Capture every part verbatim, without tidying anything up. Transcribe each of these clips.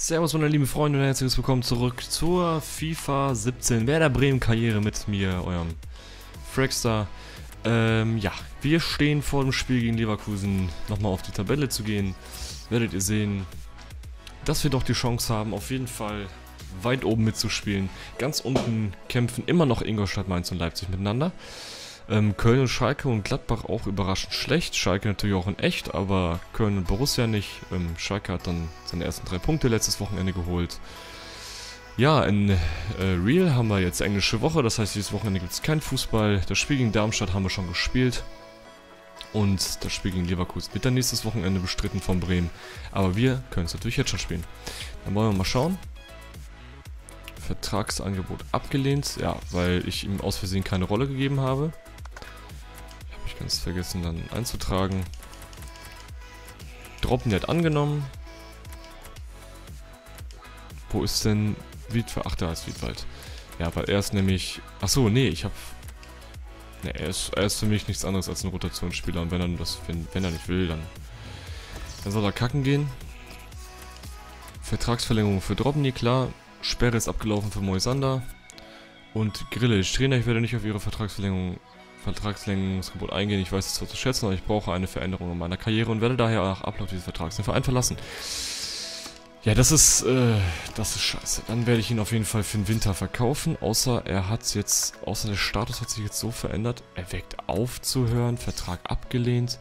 Servus meine lieben Freunde und herzlich willkommen zurück zur FIFA siebzehn Werder Bremen Karriere mit mir, eurem Fragstar. Ähm, ja, wir stehen vor dem Spiel gegen Leverkusen. Nochmal auf die Tabelle zu gehen, werdet ihr sehen, dass wir doch die Chance haben, auf jeden Fall weit oben mitzuspielen. Ganz unten kämpfen immer noch Ingolstadt, Mainz und Leipzig miteinander. Ähm, Köln und Schalke und Gladbach auch überraschend schlecht. Schalke natürlich auch in echt, aber Köln und Borussia nicht. Ähm, Schalke hat dann seine ersten drei Punkte letztes Wochenende geholt. Ja, in äh, Real haben wir jetzt englische Woche, das heißt, dieses Wochenende gibt es keinen Fußball. Das Spiel gegen Darmstadt haben wir schon gespielt. Und das Spiel gegen Leverkusen wird dann nächstes Wochenende bestritten von Bremen. Aber wir können es natürlich jetzt schon spielen. Dann wollen wir mal schauen. Vertragsangebot abgelehnt. Ja, weil ich ihm aus Versehen keine Rolle gegeben habe. Ich kann es vergessen dann einzutragen. Drobni hat angenommen. Wo ist denn Wiedwald? Ach, da ist Wiedwald. Ja, weil er ist nämlich... Achso, nee, ich habe... Nee, er ist, er ist für mich nichts anderes als ein Rotationsspieler. Und wenn er, das, wenn, wenn er nicht will, dann, dann soll er kacken gehen. Vertragsverlängerung für Drobni, klar. Sperre ist abgelaufen für Moisander. Und Grille, ich Trainer, ich werde nicht auf ihre Vertragsverlängerung... Vertragslängerungsgebot eingehen. Ich weiß es zwar zu schätzen, aber ich brauche eine Veränderung in meiner Karriere und werde daher nach Ablauf dieses Vertrags den Verein verlassen. Ja, das ist, äh, das ist scheiße. Dann werde ich ihn auf jeden Fall für den Winter verkaufen, außer er hat jetzt, außer der Status hat sich jetzt so verändert. Er weckt aufzuhören, Vertrag abgelehnt,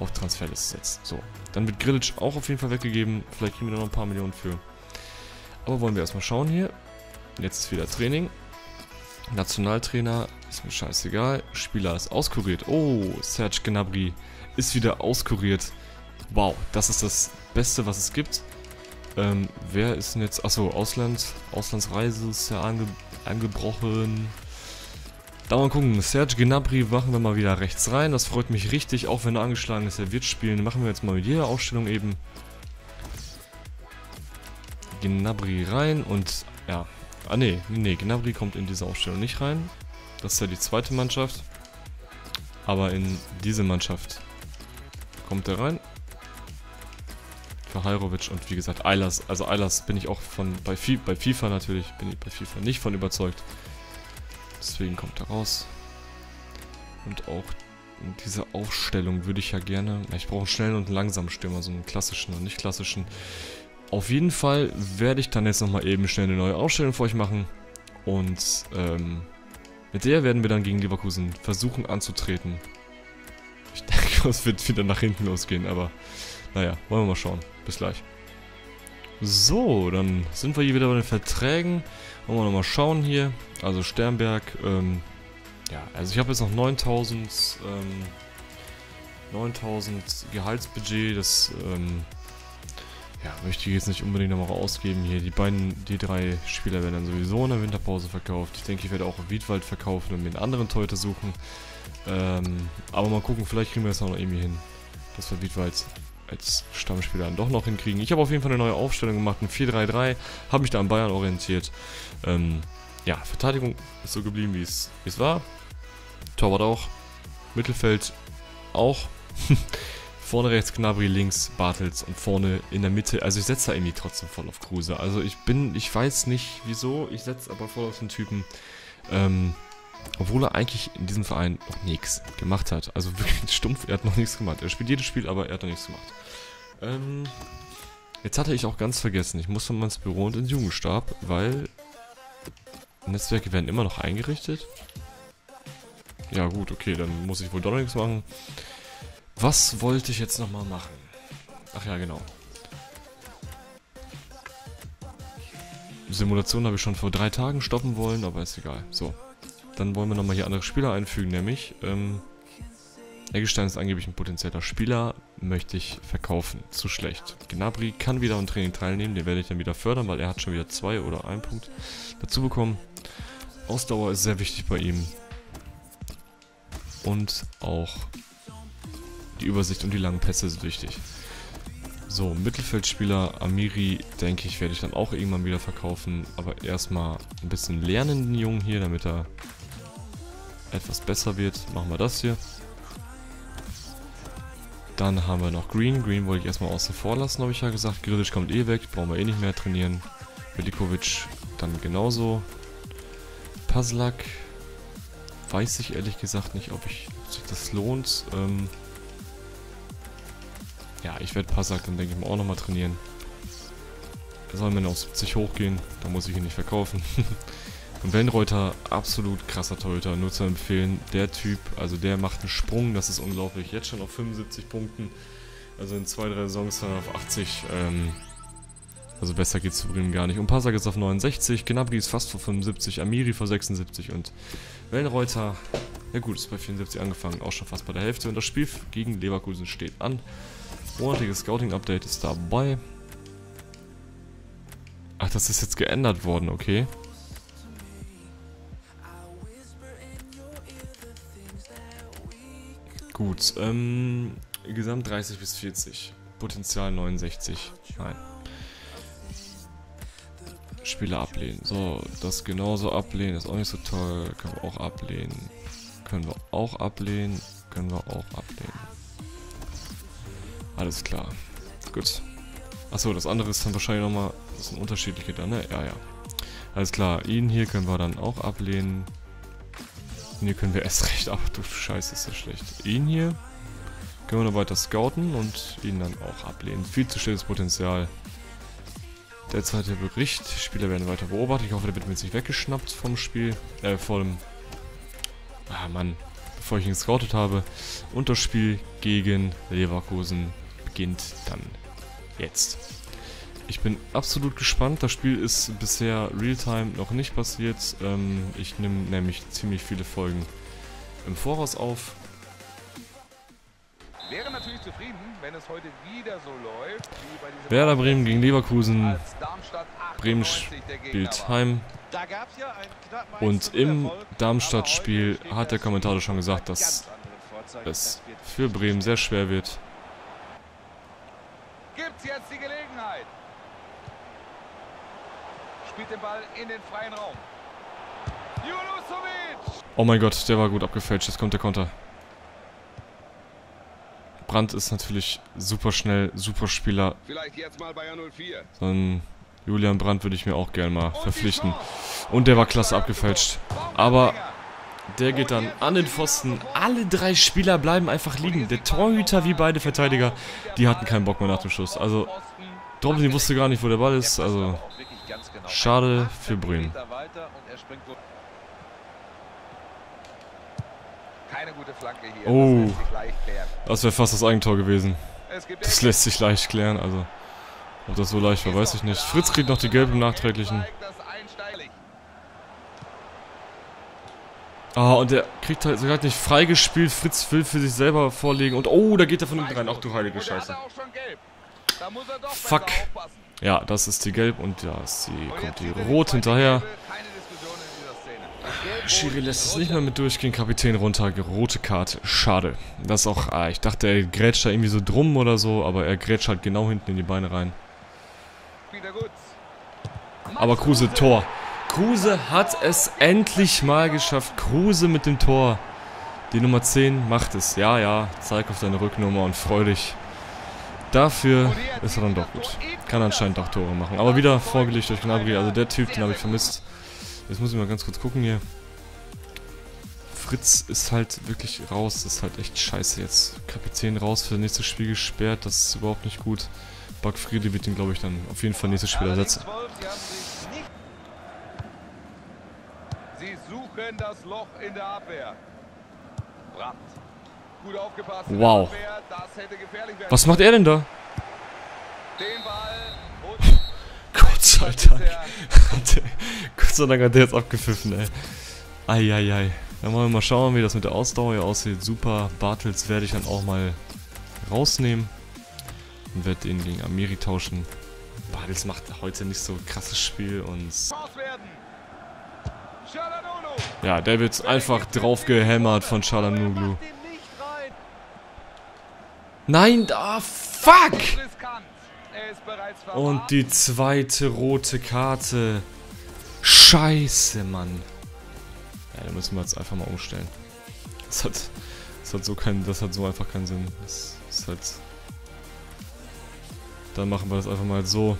auf Transferliste setzt. So, dann wird Grillitsch auch auf jeden Fall weggegeben. Vielleicht kriegen wir da noch ein paar Millionen für. Aber wollen wir erstmal schauen hier. Jetzt ist wieder Training. Nationaltrainer, ist mir scheißegal. Spieler ist auskuriert. Oh, Serge Gnabry ist wieder auskuriert. Wow, das ist das Beste, was es gibt. Ähm, wer ist denn jetzt... Achso, Ausland. Auslandsreise ist ja ange, angebrochen. Da mal gucken. Serge Gnabry machen wir mal wieder rechts rein. Das freut mich richtig, auch wenn er angeschlagen ist. Er wird spielen. Machen wir jetzt mal mit jeder Aufstellung eben. Gnabry rein und... ja. Ah ne, nee, Gnabry kommt in diese Aufstellung nicht rein. Das ist ja die zweite Mannschaft. Aber in diese Mannschaft kommt er rein. Für Hajrovic und wie gesagt Eilers. Also Eilers bin ich auch von bei, Fi bei FIFA natürlich, bin ich bei FIFA nicht von überzeugt. Deswegen kommt er raus. Und auch in dieser Aufstellung würde ich ja gerne... Ich brauche einen schnellen und einen langsamen Stürmer, so einen klassischen und nicht klassischen... Auf jeden Fall werde ich dann jetzt nochmal eben schnell eine neue Aufstellung für euch machen. Und ähm, mit der werden wir dann gegen Leverkusen versuchen anzutreten. Ich denke, es wird wieder nach hinten losgehen, aber naja, wollen wir mal schauen. Bis gleich. So, dann sind wir hier wieder bei den Verträgen. Wollen wir nochmal schauen hier. Also Sternberg, ähm, ja, also ich habe jetzt noch neuntausend, ähm, neuntausend Gehaltsbudget, das, ähm, ja, möchte ich jetzt nicht unbedingt nochmal ausgeben hier. Die beiden, die drei Spieler werden dann sowieso in der Winterpause verkauft. Ich denke, ich werde auch Wiedwald verkaufen und mir einen anderen Torhüter suchen. Ähm, aber mal gucken, vielleicht kriegen wir das noch irgendwie hin. Dass wir Wiedwald als Stammspieler dann doch noch hinkriegen. Ich habe auf jeden Fall eine neue Aufstellung gemacht, ein vier drei drei. Habe mich da an Bayern orientiert. Ähm, ja, Verteidigung ist so geblieben, wie es war. Torwart auch. Mittelfeld auch. Vorne rechts Gnabry, links Bartels und vorne in der Mitte. Also ich setze da irgendwie trotzdem voll auf Kruse. Also ich bin, ich weiß nicht wieso, ich setze aber voll auf den Typen. Ähm, obwohl er eigentlich in diesem Verein noch nichts gemacht hat. Also wirklich stumpf, er hat noch nichts gemacht. Er spielt jedes Spiel, aber er hat noch nichts gemacht. Ähm, jetzt hatte ich auch ganz vergessen, ich musste mal ins Büro und ins Jugendstab, weil Netzwerke werden immer noch eingerichtet. Ja gut, okay, dann muss ich wohl doch noch nichts machen. Was wollte ich jetzt nochmal machen? Ach ja, genau. Simulation habe ich schon vor drei Tagen stoppen wollen, aber ist egal. So, dann wollen wir nochmal hier andere Spieler einfügen, nämlich ähm, Eggestein ist angeblich ein potenzieller Spieler, möchte ich verkaufen. Zu schlecht. Gnabry kann wieder am Training teilnehmen, den werde ich dann wieder fördern, weil er hat schon wieder zwei oder einen Punkt dazu bekommen. Ausdauer ist sehr wichtig bei ihm. Und auch... die Übersicht und die langen Pässe sind wichtig. So, Mittelfeldspieler Amiri, denke ich, werde ich dann auch irgendwann wieder verkaufen. Aber erstmal ein bisschen lernen den Jungen hier, damit er etwas besser wird. Machen wir das hier. Dann haben wir noch Green. Green wollte ich erstmal außen vor lassen, habe ich ja gesagt. Grillitsch kommt eh weg, brauchen wir eh nicht mehr trainieren. Milikovic dann genauso. Pazlak weiß ich ehrlich gesagt nicht, ob ich sich das lohnt. Ähm ja, ich werde Passag dann denke ich mal auch nochmal trainieren. Er soll mir noch auf siebzig hochgehen, da muss ich ihn nicht verkaufen. Und Wellenreuther, absolut krasser Torhüter, nur zu empfehlen. Der Typ, also der macht einen Sprung, das ist unglaublich. Jetzt schon auf fünfundsiebzig Punkten, also in zwei, drei Saisons dann auf achtzig. Ähm Also besser geht's zu Bremen gar nicht. Und Passag ist auf neunundsechzig, Gnabry ist fast vor fünfundsiebzig, Amiri vor sechsundsiebzig und Wellenreuther, ja gut, ist bei vierundsiebzig angefangen, auch schon fast bei der Hälfte. Und das Spiel gegen Leverkusen steht an. Monatiges Scouting-Update ist dabei. Ach, das ist jetzt geändert worden, okay. Gut, ähm, Gesamt dreißig bis vierzig, Potenzial neunundsechzig, nein. Spieler ablehnen. So, das genauso ablehnen ist auch nicht so toll. Können wir auch ablehnen. Können wir auch ablehnen. Können wir auch ablehnen. Alles klar. Gut. Achso, das andere ist dann wahrscheinlich nochmal. Das sind unterschiedliche dann, ne? Ja, ja. Alles klar. Ihn hier können wir dann auch ablehnen. Ihn hier können wir erst recht. Ach du Scheiße, ist das schlecht. Ihn hier können wir noch weiter scouten und ihn dann auch ablehnen. Viel zu schlechtes Potenzial. Derzeit der Bericht, die Spieler werden weiter beobachtet. Ich hoffe, der wird mir jetzt nicht weggeschnappt vom Spiel, äh, vom, ah Mann, bevor ich ihn gescoutet habe. Und das Spiel gegen Leverkusen beginnt dann jetzt. Ich bin absolut gespannt, das Spiel ist bisher Realtime noch nicht passiert. Ähm, ich nehme nämlich ziemlich viele Folgen im Voraus auf. Wäre natürlich zufrieden, wenn es heute wieder so läuft, wie bei diesem Werder Bremen gegen Leverkusen. Bremen spielt heim. Und im Darmstadt-Spiel hat der Kommentator schon gesagt, dass es für Bremen sehr schwer wird. Gibt's jetzt die Gelegenheit. Spielt den Ball in den freien Raum. Oh mein Gott, der war gut abgefälscht. Jetzt kommt der Konter. Brandt ist natürlich super schnell, super Spieler. Vielleicht jetzt mal bei null vier. So einen Julian Brandt würde ich mir auch gerne mal verpflichten. Und der war klasse abgefälscht. Aber der geht dann an den Pfosten. Alle drei Spieler bleiben einfach liegen. Der Torhüter wie beide Verteidiger, die hatten keinen Bock mehr nach dem Schuss. Also Drobni wusste gar nicht, wo der Ball ist. Also schade für Bremen. Keine gute Flanke hier. Oh, das lässt sich leicht klären. Das wäre fast das Eigentor gewesen. Das lässt sich leicht klären, also ob das so leicht war, weiß ich nicht. Fritz kriegt noch die gelben nachträglichen. Ah, und der kriegt halt sogar nicht freigespielt. Fritz will für sich selber vorlegen und oh, da geht er von hinten rein. Ach du heilige Scheiße. Fuck. Ja, das ist die gelb und da ist die, kommt die rot hinterher. Schiri lässt es nicht mehr mit durchgehen, Kapitän runter, rote Karte, schade. Das ist auch, ah, ich dachte, er grätscht da irgendwie so drum oder so, aber er grätscht halt genau hinten in die Beine rein. Aber Kruse, Tor. Kruse hat es endlich mal geschafft, Kruse mit dem Tor. Die Nummer zehn macht es, ja, ja, zeig auf deine Rücknummer und freu dich. Dafür ist er dann doch gut. Kann anscheinend auch Tore machen, aber wieder vorgelegt durch Gnabry, also der Typ, den habe ich vermisst. Jetzt muss ich mal ganz kurz gucken hier. Fritz ist halt wirklich raus. Das ist halt echt scheiße jetzt. Kapitän raus für das nächste Spiel gesperrt. Das ist überhaupt nicht gut. Backfriede wird ihn, glaube ich, dann auf jeden Fall nächstes Spiel ersetzen. Sie suchen das Loch in der Abwehr. Brandt. Gut aufgepasst. Wow. Das hätte gefährlich werden. Was macht er denn da? Den Ball und Gott sei Dank. Gott sei Dank hat der jetzt abgepfiffen, ey. Eieiei. Dann wollen wir mal schauen, wie das mit der Ausdauer hier aussieht. Super. Bartels werde ich dann auch mal rausnehmen. Und werde ihn gegen Amiri tauschen. Bartels macht heute nicht so ein krasses Spiel und. Ja, der wird einfach drauf gehämmert von Shalamuglu. Nein, da. Ah, fuck! Und die zweite rote Karte. Scheiße, Mann. Ja, da müssen wir jetzt einfach mal umstellen. Das hat, das hat, so, kein, das hat so einfach keinen Sinn. Das, das ist halt... Dann machen wir das einfach mal so.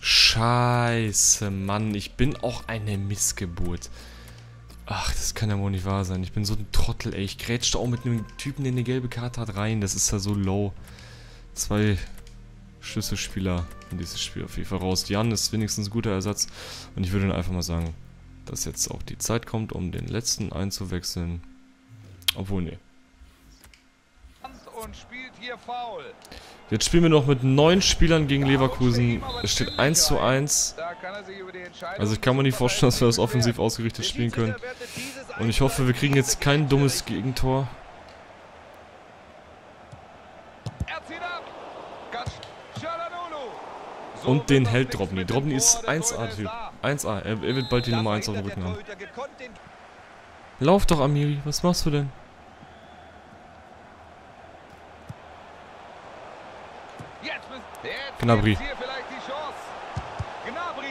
Scheiße, Mann. Ich bin auch eine Missgeburt. Ach, das kann ja wohl nicht wahr sein. Ich bin so ein Trottel, ey. Ich grätschte auch mit einem Typen, der eine gelbe Karte hat, rein. Das ist ja so low. Zwei Schlüsselspieler in dieses Spiel auf jeden Fall raus. Jan ist wenigstens ein guter Ersatz. Und ich würde dann einfach mal sagen, dass jetzt auch die Zeit kommt, um den letzten einzuwechseln. Obwohl, ne. Jetzt spielen wir noch mit neun Spielern gegen Leverkusen. Es steht eins zu eins. Also ich kann mir nicht vorstellen, dass wir das offensiv ausgerichtet spielen können. Und ich hoffe, wir kriegen jetzt kein dummes Gegentor. Und den hält Drobni. Drobni ist eins A-Typ. eins A. Er wird bald die Nummer eins auf dem Rücken haben. Lauf doch, Amiri. Was machst du denn? Gnabry.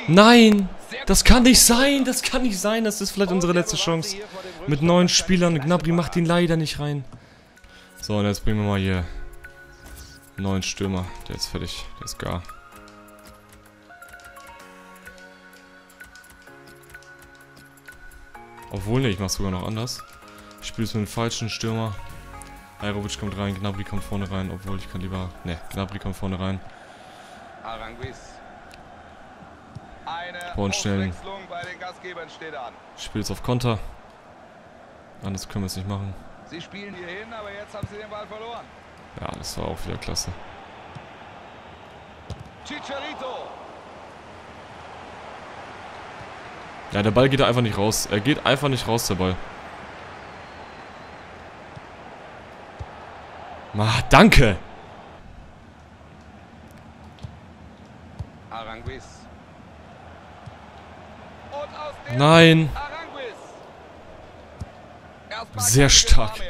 Nein! Das kann nicht sein! Das kann nicht sein! Das ist vielleicht unsere letzte Chance. Mit neun Spielern. Gnabry macht ihn leider nicht rein. So, und jetzt bringen wir mal hier neuen Stürmer. Der ist fertig. Der ist gar. Obwohl, ne, ich mach's sogar noch anders. Ich spiele es mit dem falschen Stürmer. Hajrovic kommt rein, Gnabry kommt vorne rein, obwohl ich kann lieber... Ne, Gnabry kommt vorne rein. Vorstellen. Ich spiele es auf Konter. Anders können wir es nicht machen. Sie spielen hier hin, aber jetzt haben sie den Ball verloren. Ja, das war auch wieder klasse. Chicharito. Ja, der Ball geht da einfach nicht raus. Er geht einfach nicht raus, der Ball. Ma, danke! Nein! Sehr stark.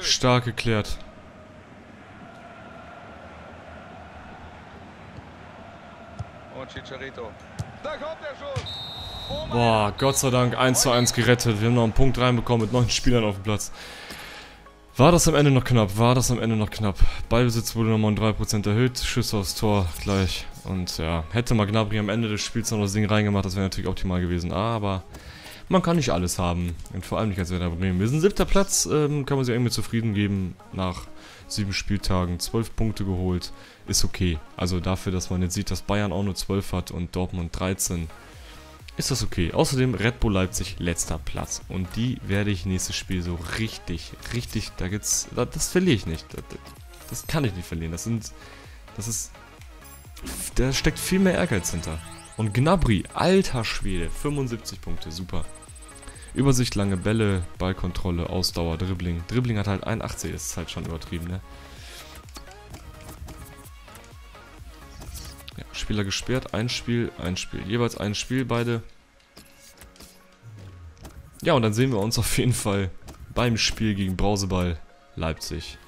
Stark geklärt. Und Chicharito. Da kommt der Schuss! Boah, Gott sei Dank eins zu eins gerettet. Wir haben noch einen Punkt reinbekommen mit neun Spielern auf dem Platz. War das am Ende noch knapp? War das am Ende noch knapp? Ballbesitz wurde nochmal um drei Prozent erhöht. Schüsse aufs Tor gleich. Und ja, hätte mal Gnabry am Ende des Spiels noch das Ding reingemacht, das wäre natürlich optimal gewesen. Aber man kann nicht alles haben. Und vor allem nicht als Werder Bremen. Wir sind siebter Platz, ähm, kann man sich irgendwie zufrieden geben. Nach sieben Spieltagen zwölf Punkte geholt. Ist okay. Also dafür, dass man jetzt sieht, dass Bayern auch nur zwölf hat und Dortmund dreizehn. Ist das okay. Außerdem Red Bull Leipzig letzter Platz. Und die werde ich nächstes Spiel so richtig, richtig, da geht's, da, das verliere ich nicht. Das, das kann ich nicht verlieren. Das sind, das ist, da steckt viel mehr Ehrgeiz hinter. Und Gnabry, alter Schwede, fünfundsiebzig Punkte, super. Übersicht, lange Bälle, Ballkontrolle, Ausdauer, Dribbling. Dribbling hat halt einundachtzig, ist halt schon übertrieben, ne? Spieler gesperrt, ein Spiel, ein Spiel, jeweils ein Spiel, beide. Ja, und dann sehen wir uns auf jeden Fall beim Spiel gegen Brauseball Leipzig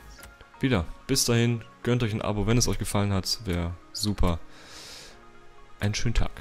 wieder. Bis dahin, gönnt euch ein Abo, wenn es euch gefallen hat, wäre super. Einen schönen Tag.